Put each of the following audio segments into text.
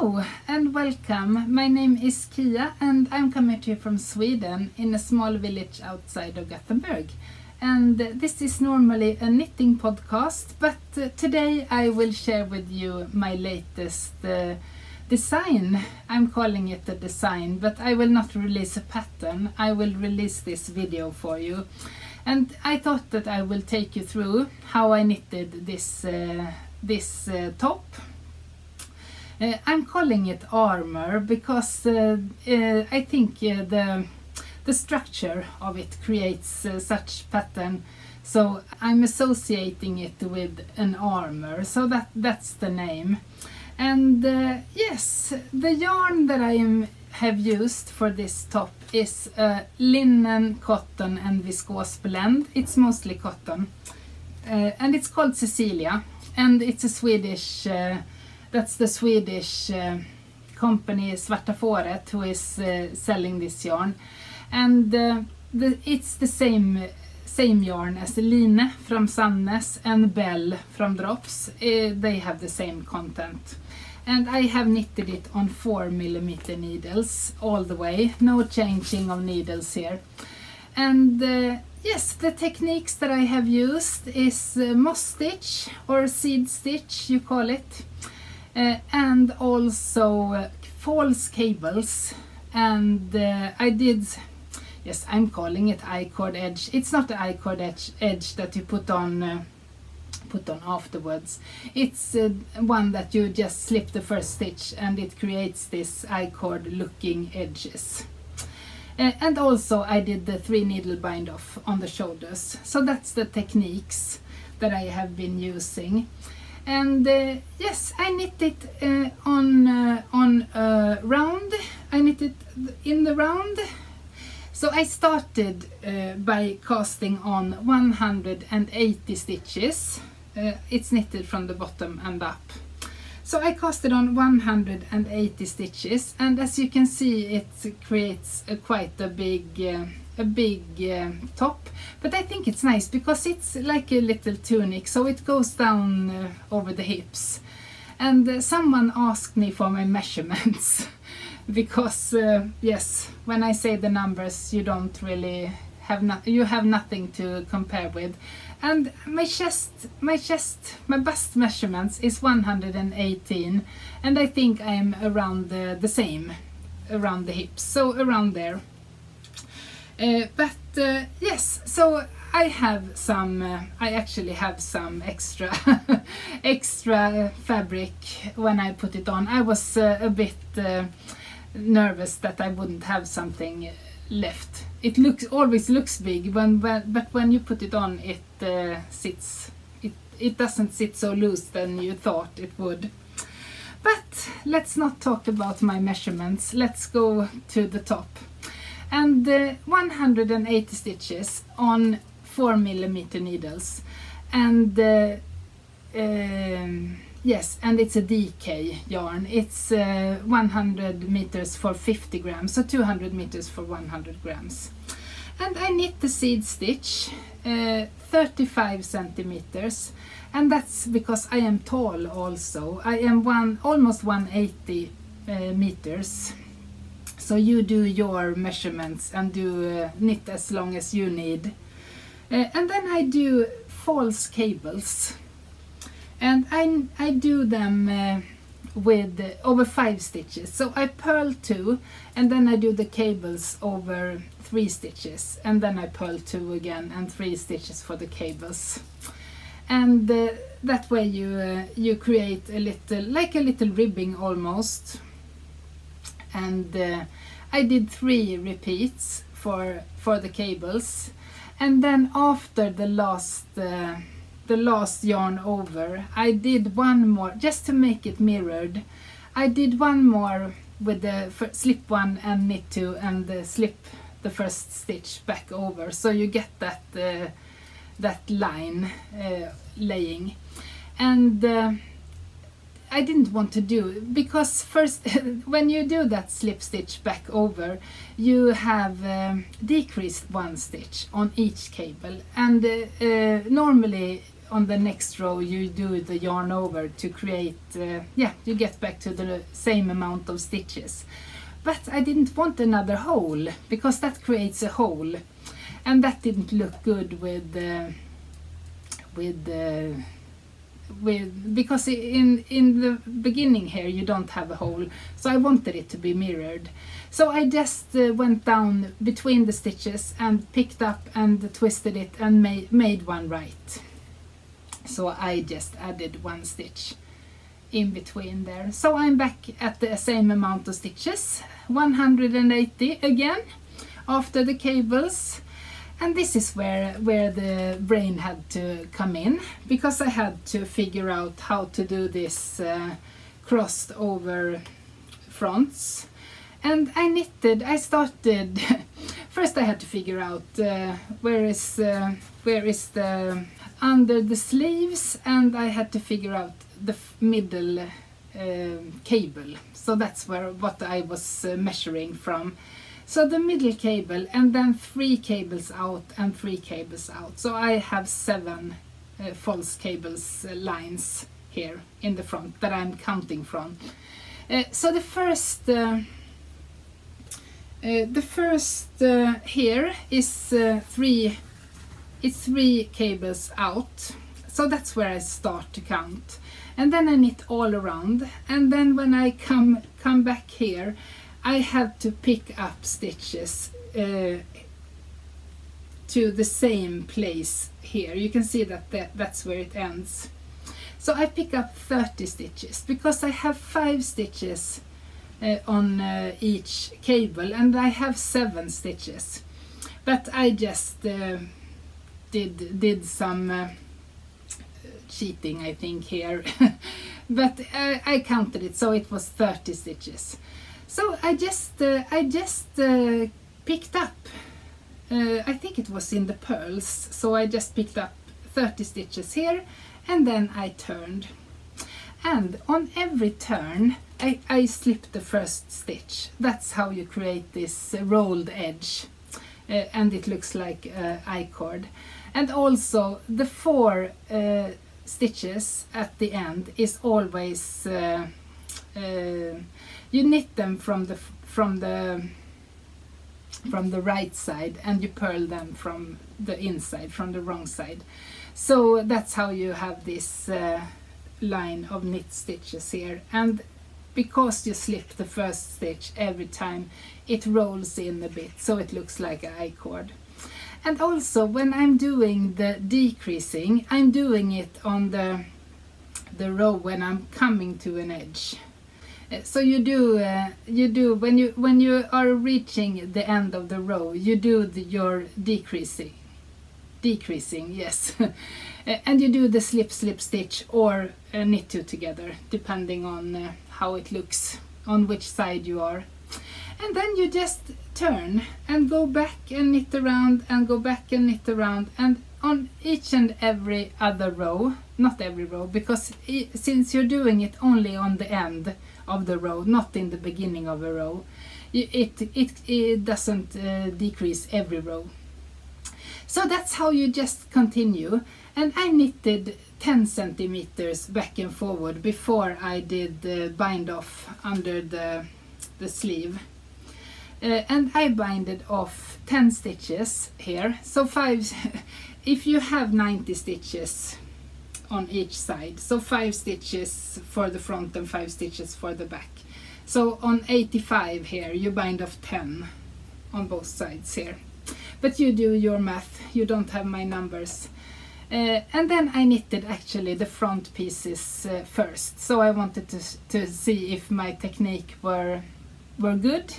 Hello and welcome. My name is Kia and I'm coming to you from Sweden in a small village outside of Gothenburg. And this is normally a knitting podcast, but today I will share with you my latest design. I'm calling it a design, but I will not release a pattern. I will release this video for you. And I thought that I will take you through how I knitted this top. I'm calling it armor because I think the structure of it creates such pattern, so I'm associating it with an armor, so that's the name. And yes, the yarn that I have used for this top is linen, cotton and viscose blend. It's mostly cotton, and it's called Cecilia, and it's a Swedish that's the Swedish company Svartafåret who is selling this yarn. And it's the same yarn as Line from Sannes and Bell from Drops. They have the same content. And I have knitted it on 4mm needles all the way. No changing of needles here. And yes, the techniques that I have used is moss stitch, or seed stitch you call it. And also false cables, and yes, I'm calling it I-cord edge. It's not the I-cord edge that you put on afterwards. It's one that you just slip the first stitch and it creates this I-cord looking edges. And also I did the 3 needle bind off on the shoulders. So that's the techniques that I have been using. And yes, I knit it round. I knit it in the round. So I started by casting on 180 stitches. It's knitted from the bottom and up. So I casted on 180 stitches, and as you can see, it creates quite a big top, but I think it's nice because it's like a little tunic, so it goes down over the hips. And someone asked me for my measurements because yes, when I say the numbers, you don't really have nothing to compare with. And my bust measurements is 118, and I think I'm around the same around the hips, so around there. But yes, so I have some, I actually have some extra fabric when I put it on. I was a bit nervous that I wouldn't have something left. It always looks big, but when you put it on, it sits. It doesn't sit so loose than you thought it would. But let's not talk about my measurements. Let's go to the top. And 180 stitches on 4mm needles, and yes, and it's a DK yarn. It's 100 meters for 50 grams, so 200 meters for 100 grams. And I knit the seed stitch 35 centimeters, and that's because I am tall also. I am almost 180 meters. So you do your measurements and do knit as long as you need. And then I do false cables, and I do them with over 5 stitches. So I purl 2, and then I do the cables over 3 stitches, and then I purl 2 again and 3 stitches for the cables. And that way you create a little ribbing almost. And I did 3 repeats for the cables, and then after the last yarn over, I did one more just to make it mirrored. I did one more with the slip 1 and knit 2 and slip the first stitch back over, so you get that line laying. And I didn't want to do, because first when you do that slip stitch back over, you have decreased 1 stitch on each cable, and normally on the next row you do the yarn over to create, you get back to the same amount of stitches. But I didn't want another hole, because that creates a hole, and that didn't look good because in the beginning here you don't have a hole, so I wanted it to be mirrored. So I just went down between the stitches and picked up and twisted it and made one right. So I just added one stitch in between there. So I'm back at the same amount of stitches, 180 again after the cables. And this is where the brain had to come in, because I had to figure out how to do this crossed over fronts. And I started, first I had to figure out where is the under the sleeves, and I had to figure out the middle cable. So that's what I was measuring from. So the middle cable, and then 3 cables out and 3 cables out. So I have 7 false cables lines here in the front that I'm counting from. So the first here is three cables out. So that's where I start to count. And then I knit all around. And then when I come back here, I had to pick up stitches to the same place here. You can see that that's where it ends. So I pick up 30 stitches, because I have 5 stitches on each cable, and I have 7 stitches. But I just did some cheating, I think, here. But I counted it, so it was 30 stitches. So I just picked up, I think it was in the pearls, so I just picked up 30 stitches here, and then I turned. And on every turn I slipped the first stitch. That's how you create this rolled edge, and it looks like an I-chord. And also the 4 stitches at the end is always... you knit them from the right side, and you purl them from the inside, from the wrong side. So that's how you have this line of knit stitches here. And because you slip the first stitch every time, it rolls in a bit, so it looks like an I-chord. And also when I'm doing the decreasing, I'm doing it on the row when I'm coming to an edge. So when you are reaching the end of the row, you do your decreasing, yes, and you do the slip stitch, or knit 2 together, depending on how it looks, on which side you are. And then you just turn and go back and knit around, and go back and knit around, and on each and every other row, not every row, because since you're doing it only on the end of the row, not in the beginning of a row, it doesn't decrease every row. So that's how you just continue. And I knitted 10 centimeters back and forward before I did the bind off under the sleeve. And I binded off 10 stitches here, so 5 if you have 90 stitches on each side, so 5 stitches for the front and 5 stitches for the back. So on 85 here you bind off 10 on both sides here, but you do your math, you don't have my numbers. And then I knitted actually the front pieces first, so I wanted to see if my technique were good,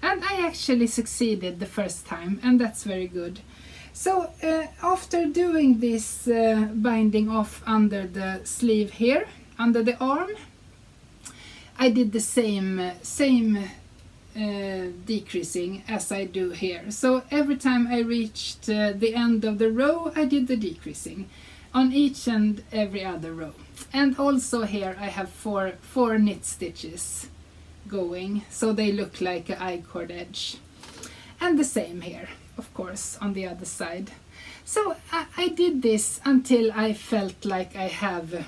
and I actually succeeded the first time, and that's very good. So after doing this binding off under the sleeve here, under the arm, I did the same decreasing as I do here. So every time I reached the end of the row, I did the decreasing on each and every other row. And also here I have four knit stitches going, so they look like an I-chord edge. And the same here, of course, on the other side. So I did this until I felt like I have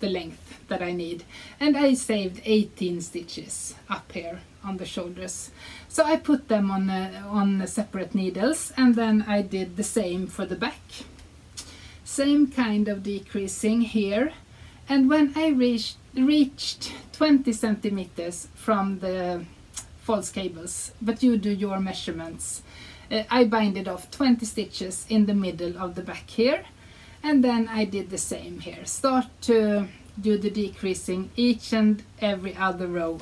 the length that I need, and I saved 18 stitches up here on the shoulders. So I put them on separate needles, and then I did the same for the back. Same kind of decreasing here, and when I reached 20 centimeters from the false cables, but you do your measurements, I binded off 20 stitches in the middle of the back here, and then I did the same here. Start to do the decreasing each and every other row.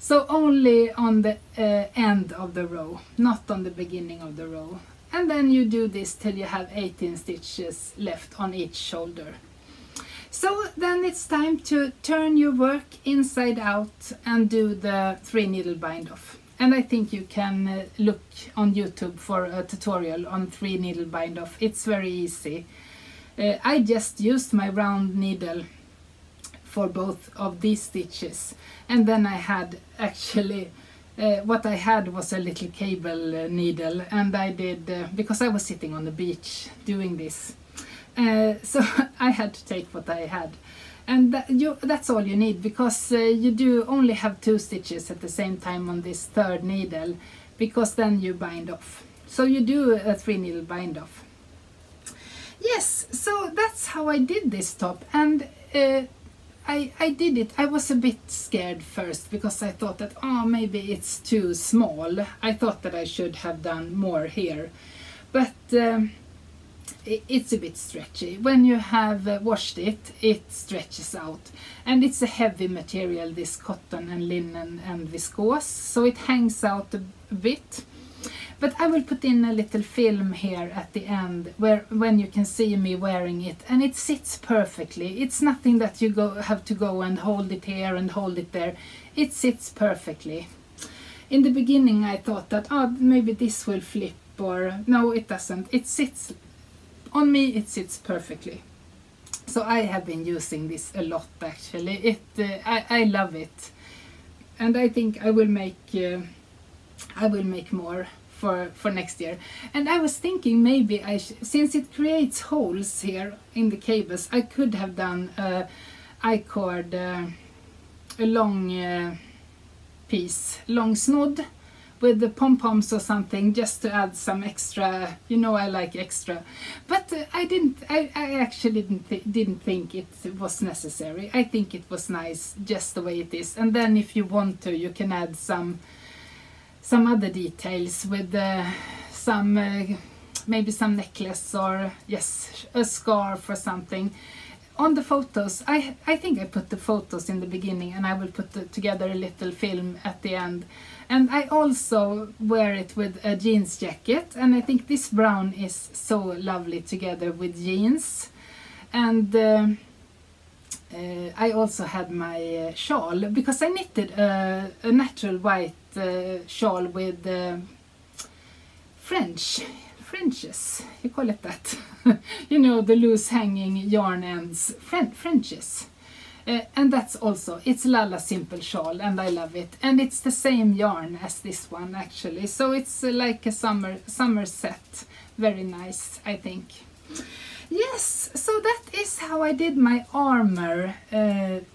So only on the end of the row, not on the beginning of the row. And then you do this till you have 18 stitches left on each shoulder. So then it's time to turn your work inside out and do the 3 needle bind off. And I think you can look on YouTube for a tutorial on 3 needle bind off. It's very easy. I just used my round needle for both of these stitches, and then I had actually what I had was a little cable needle, and I did because I was sitting on the beach doing this, so I had to take what I had. And that's all you need, because you do only have 2 stitches at the same time on this 3rd needle, because then you bind off. So you do a 3 needle bind off. Yes, so that's how I did this top, and I did it. I was a bit scared first, because I thought that, oh, maybe it's too small. I thought that I should have done more here, but it's a bit stretchy. When you have washed it, it stretches out, and it's a heavy material, this cotton and linen and viscose, so it hangs out a bit. But I will put in a little film here at the end when you can see me wearing it, and it sits perfectly. It's nothing that you have to go and hold it here and hold it there. It sits perfectly. In the beginning I thought that, oh, maybe this will flip, or no, it doesn't. It sits on me, it sits perfectly. So I have been using this a lot actually. I love it, and I think I will make more for next year. And I was thinking maybe since it creates holes here in the cables, I could have done I-cord, a long piece, long snood with the pom-poms or something, just to add some extra, you know, I like extra. But I actually didn't think it was necessary. I think it was nice just the way it is, and then if you want to, you can add some other details with maybe some necklace, or yes, a scarf or something. On the photos, I think I put the photos in the beginning, and I will put together a little film at the end. And I also wear it with a jeans jacket, and I think this brown is so lovely together with jeans. And I also had my shawl, because I knitted a natural white shawl with Frenches, you call it that, you know, the loose hanging yarn ends, Frenches, and that's also, it's Lala Simple Shawl, and I love it, and it's the same yarn as this one actually, so it's like a summer set, very nice, I think. Yes, so that is how I did my armor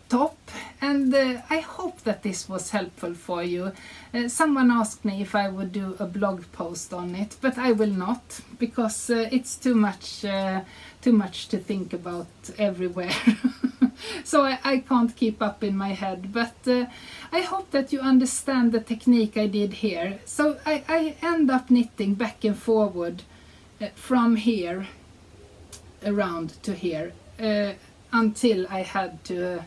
top, and I hope that this was helpful for you. Someone asked me if I would do a blog post on it, but I will not, because it's too much to think about everywhere. So I can't keep up in my head, but I hope that you understand the technique I did here. So I end up knitting back and forward from here around to here until I had to.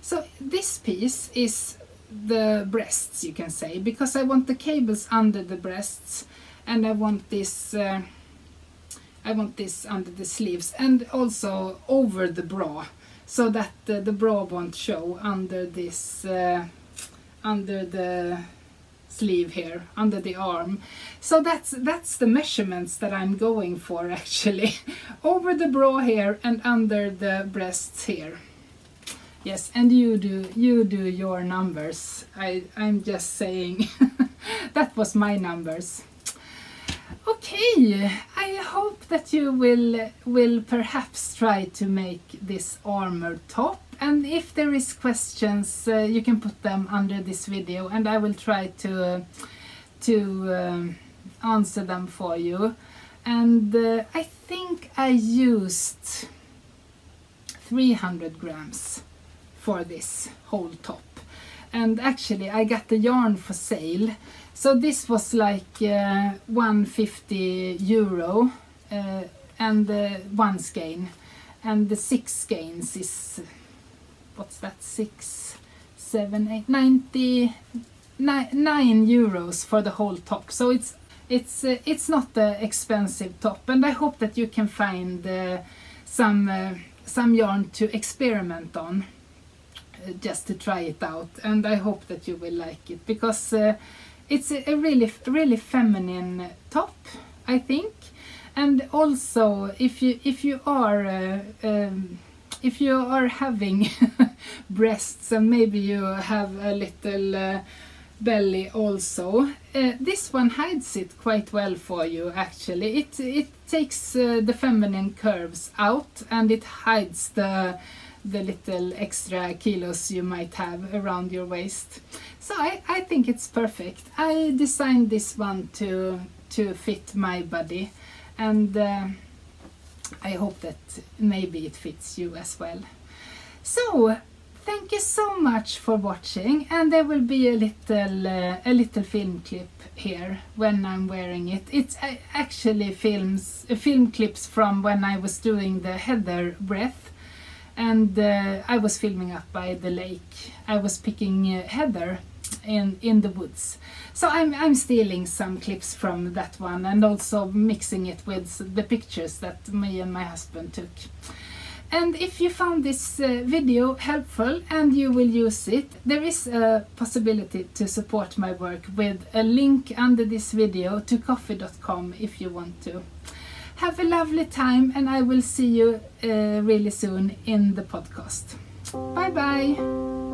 So this piece is the breasts, you can say, because I want the cables under the breasts, and I want this under the sleeves, and also over the bra, so that the bra won't show under this under the sleeve here, under the arm. So that's the measurements that I'm going for actually. Over the bra here and under the breasts here. Yes, and you do your numbers. I'm just saying. That was my numbers. Okay, I hope that you will perhaps try to make this armor top, and if there is questions you can put them under this video and I will try to answer them for you. And I think I used 300 grams for this whole top, and actually I got the yarn for sale, so this was like 150 euro and one skein, and the 6 skeins is, what's that, 9 euros for the whole top. So it's not the expensive top, and I hope that you can find some yarn to experiment on, just to try it out, and I hope that you will like it, because it's a really feminine top, I think. And also if you are having breasts, and maybe you have a little belly also, this one hides it quite well for you. Actually, it takes the feminine curves out, and it hides the little extra kilos you might have around your waist. So I think it's perfect. I designed this one to fit my body, and I hope that maybe it fits you as well. So thank you so much for watching, and there will be a little film clip here when I'm wearing it. It's actually film clips from when I was doing the heather breath, and I was filming up by the lake. I was picking heather in the woods, so I'm stealing some clips from that one, and also mixing it with the pictures that me and my husband took. And if you found this video helpful and you will use it, there is a possibility to support my work with a link under this video to coffee.com if you want to. Have a lovely time, and I will see you really soon in the podcast. Bye bye!